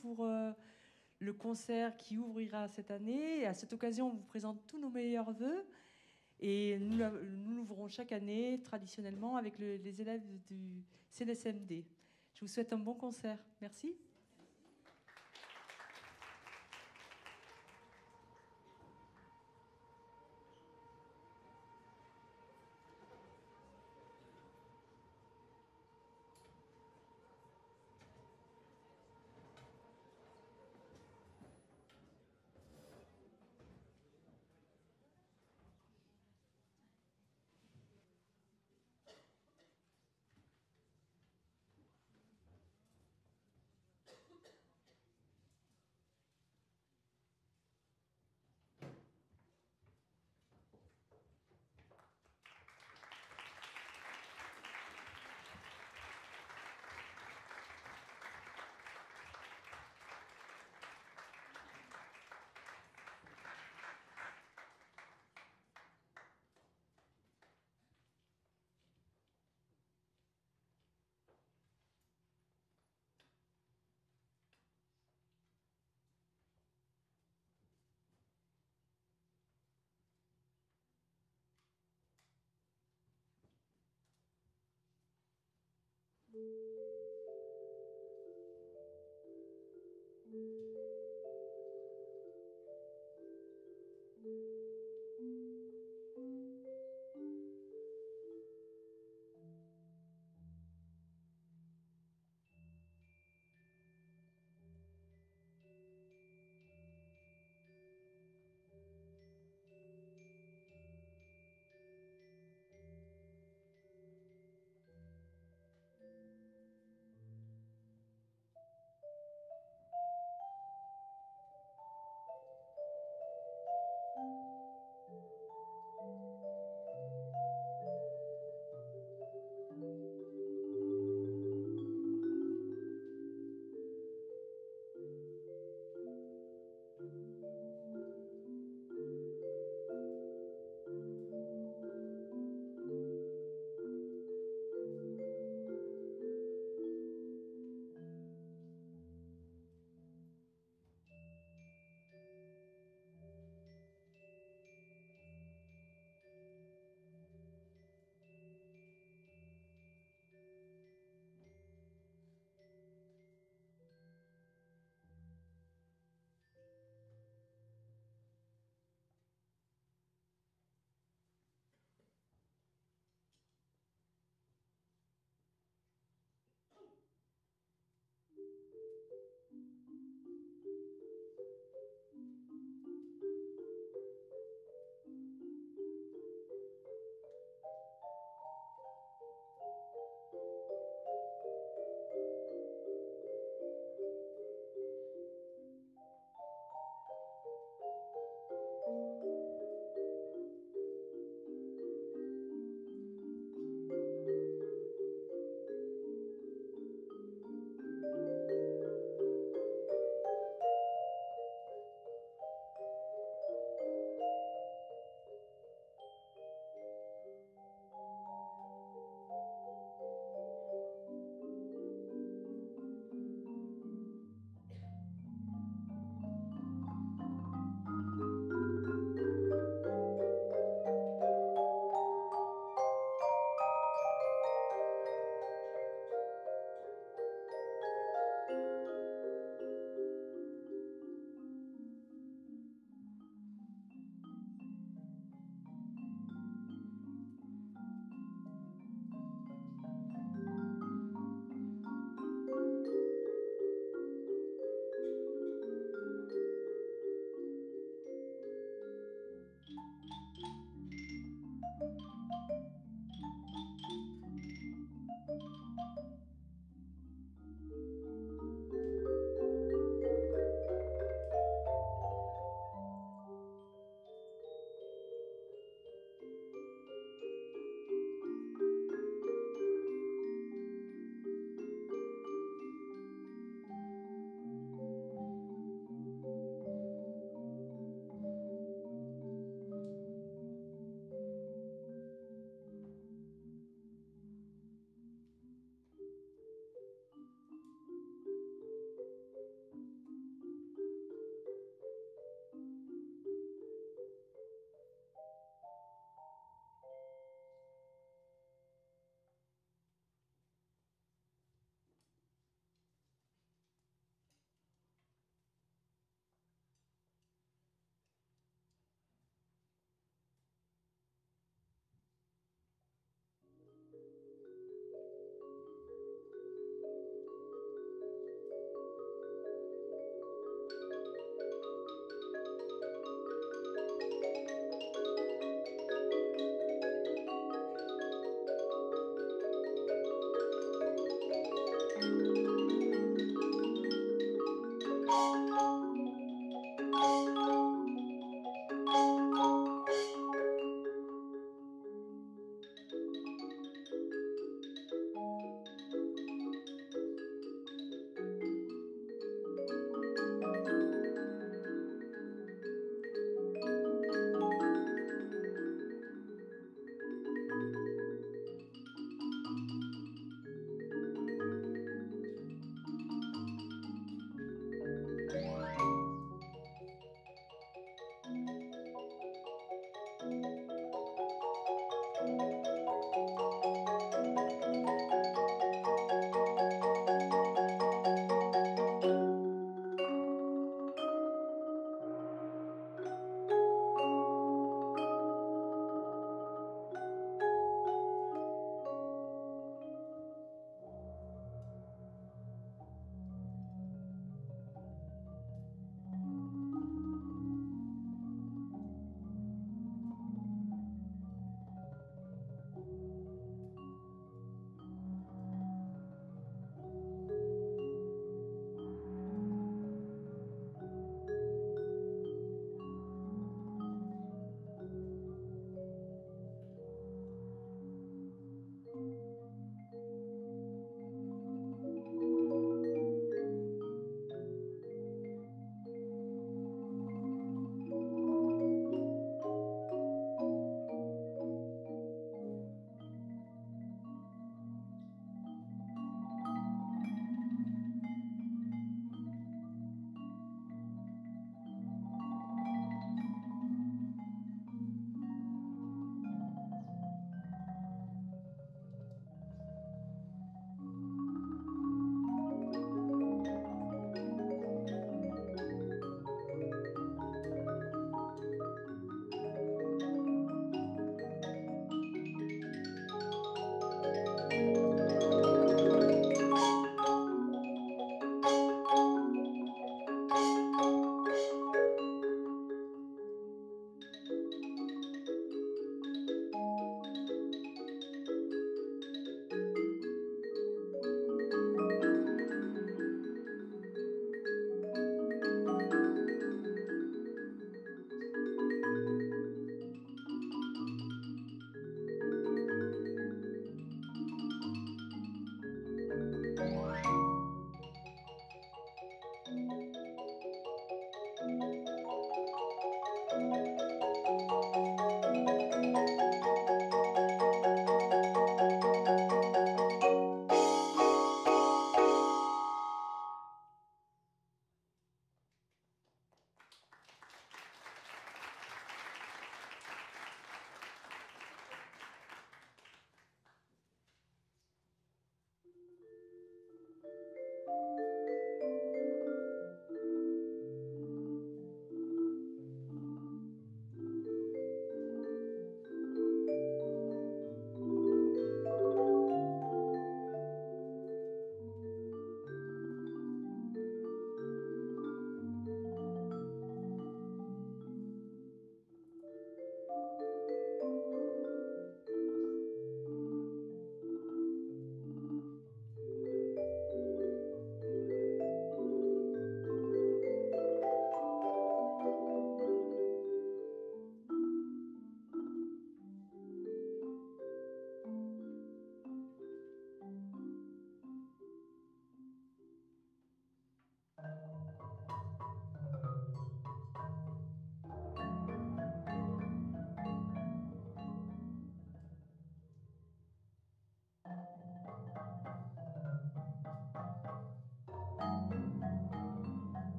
pour le concert qui ouvrira cette année. Et à cette occasion, on vous présente tous nos meilleurs vœux. Et nous l'ouvrons chaque année, traditionnellement, avec les élèves du CNSMD. Je vous souhaite un bon concert. Merci.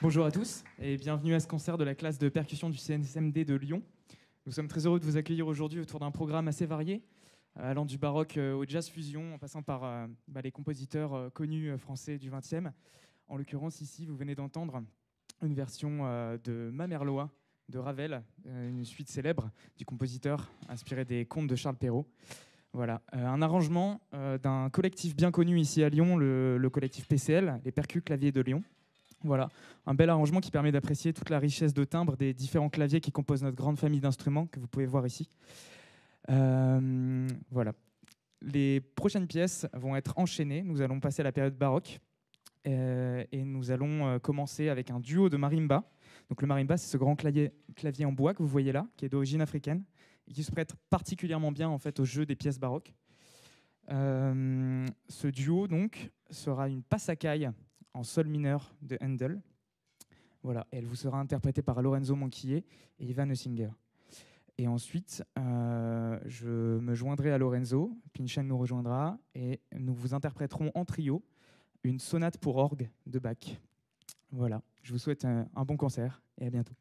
Bonjour à tous et bienvenue à ce concert de la classe de percussion du CNSMD de Lyon. Nous sommes très heureux de vous accueillir aujourd'hui autour d'un programme assez varié, allant du baroque au jazz fusion, en passant par les compositeurs connus français du XXe. En l'occurrence, ici, vous venez d'entendre une version de Ma Mère l'Oye de Ravel, une suite célèbre du compositeur inspiré des contes de Charles Perrault. Voilà, un arrangement d'un collectif bien connu ici à Lyon, le collectif PCL, les Percus Claviers de Lyon. Voilà, un bel arrangement qui permet d'apprécier toute la richesse de timbres des différents claviers qui composent notre grande famille d'instruments que vous pouvez voir ici. Voilà. Les prochaines pièces vont être enchaînées. Nous allons passer à la période baroque et nous allons commencer avec un duo de marimba. Donc le marimba, c'est ce grand clavier en bois que vous voyez là, qui est d'origine africaine et qui se prête particulièrement bien en fait au jeu des pièces baroques. Ce duo donc sera une passacaille en sol mineur de Handel. Voilà, elle vous sera interprétée par Lorenzo Manquillet et Ivan Oesinger. Et ensuite, je me joindrai à Lorenzo, Pin-Cheng nous rejoindra, et nous vous interpréterons en trio une sonate pour orgue de Bach. Voilà, je vous souhaite un bon concert et à bientôt.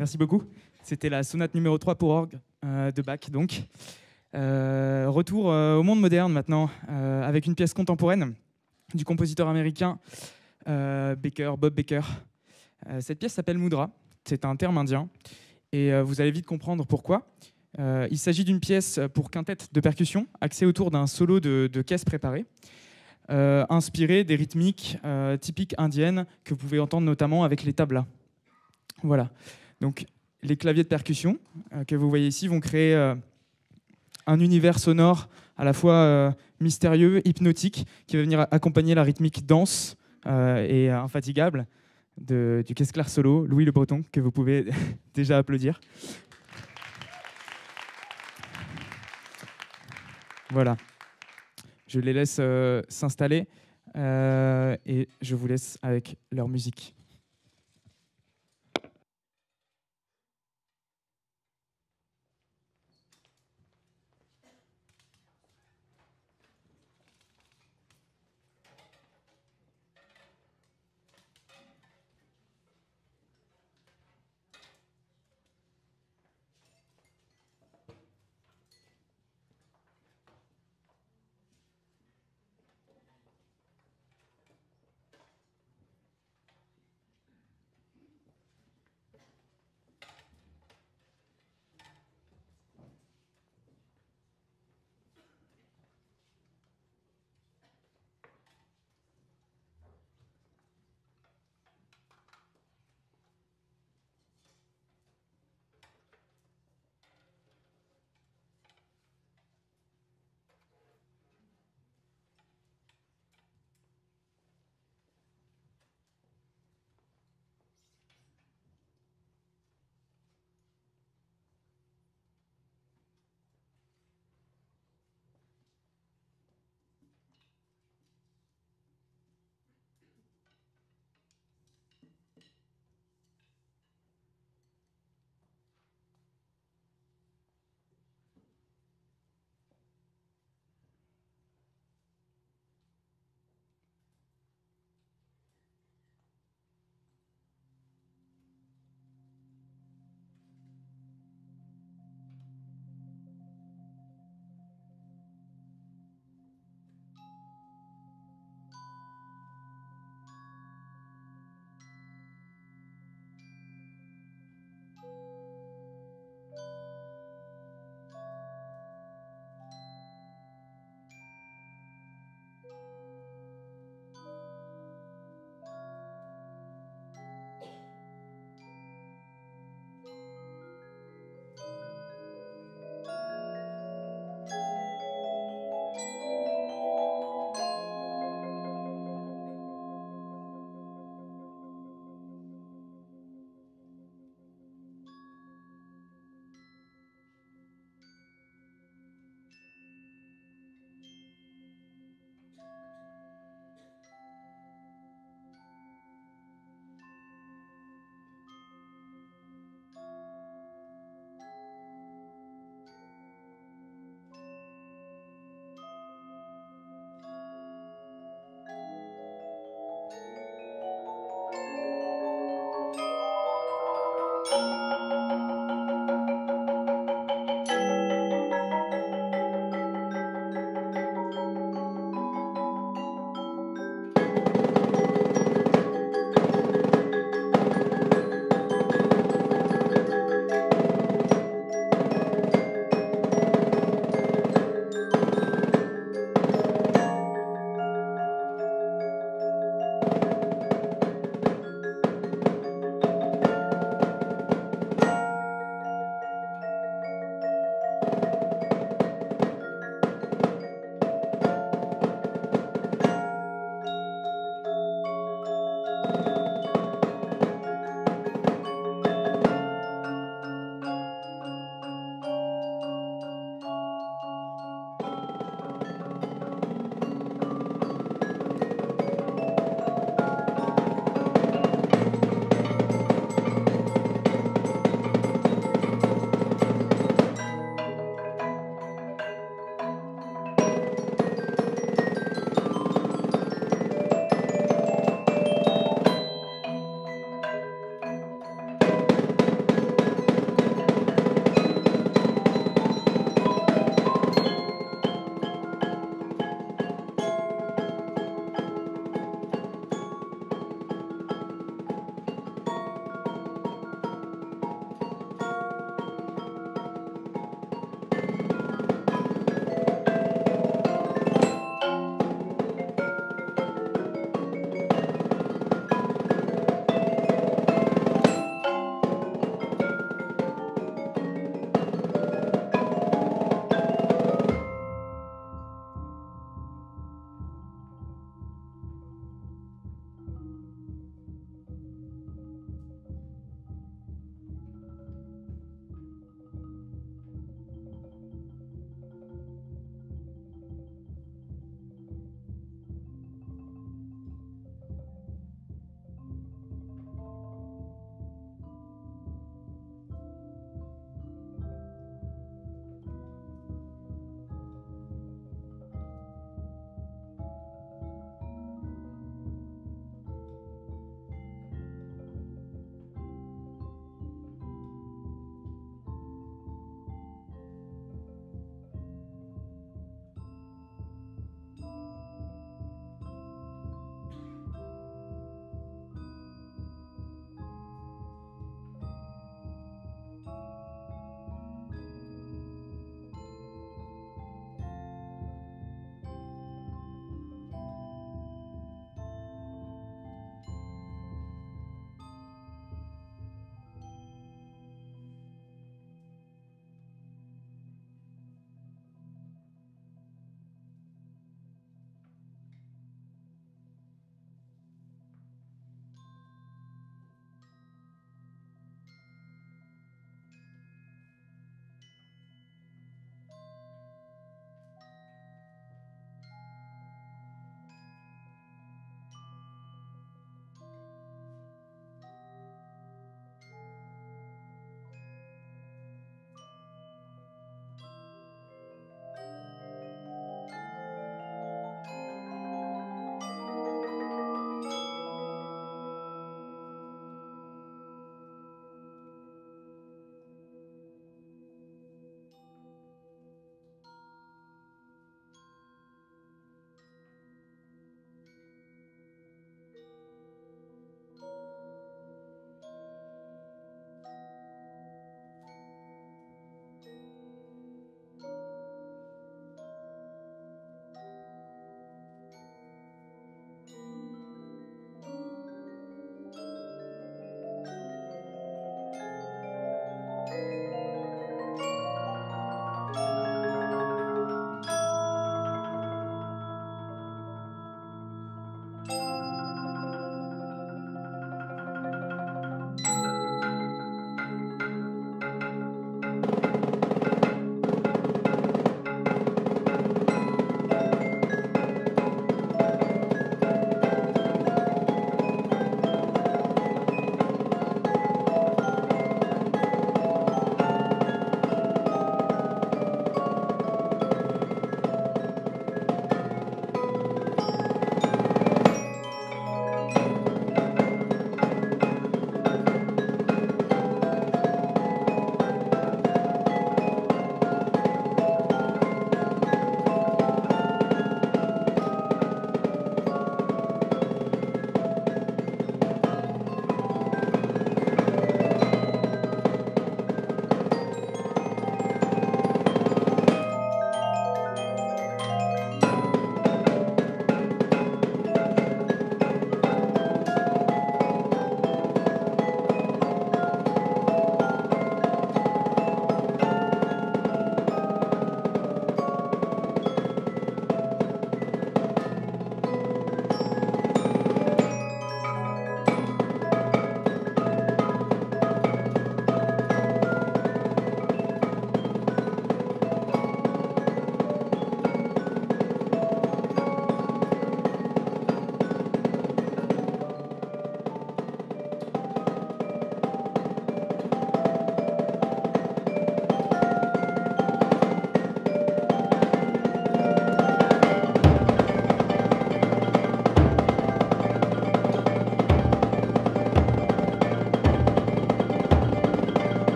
Merci beaucoup. C'était la sonate numéro 3 pour orgue de Bach, donc. Retour au monde moderne maintenant, avec une pièce contemporaine du compositeur américain Bob Becker. Cette pièce s'appelle Mudra, c'est un terme indien, et vous allez vite comprendre pourquoi. Il s'agit d'une pièce pour quintette de percussion, axée autour d'un solo de caisse préparée, inspirée des rythmiques typiques indiennes que vous pouvez entendre notamment avec les tablas. Voilà, donc les claviers de percussion que vous voyez ici vont créer un univers sonore à la fois mystérieux, hypnotique, qui va venir accompagner la rythmique dense et infatigable du caisse claire solo, Louis Le Breton, que vous pouvez déjà applaudir. Voilà, je les laisse s'installer et je vous laisse avec leur musique.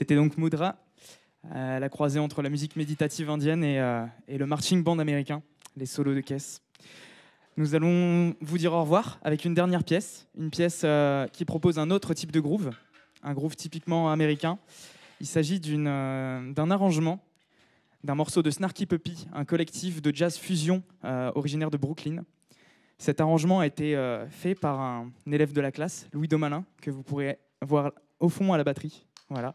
C'était donc Mudra, la croisée entre la musique méditative indienne et le marching band américain, les solos de caisse. Nous allons vous dire au revoir avec une dernière pièce, une pièce qui propose un autre type de groove, un groove typiquement américain. Il s'agit d'un arrangement d'un morceau de Snarky Puppy, un collectif de jazz fusion originaire de Brooklyn. Cet arrangement a été fait par un élève de la classe, Louis Domalin, que vous pourrez voir au fond à la batterie. Voilà.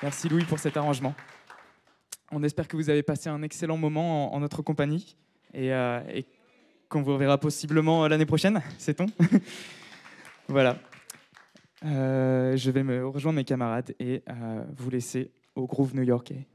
Merci Louis pour cet arrangement. On espère que vous avez passé un excellent moment en notre compagnie et qu'on vous reverra possiblement l'année prochaine, sait-on. Voilà. Je vais me rejoindre mes camarades et vous laisser au groove new-yorkais.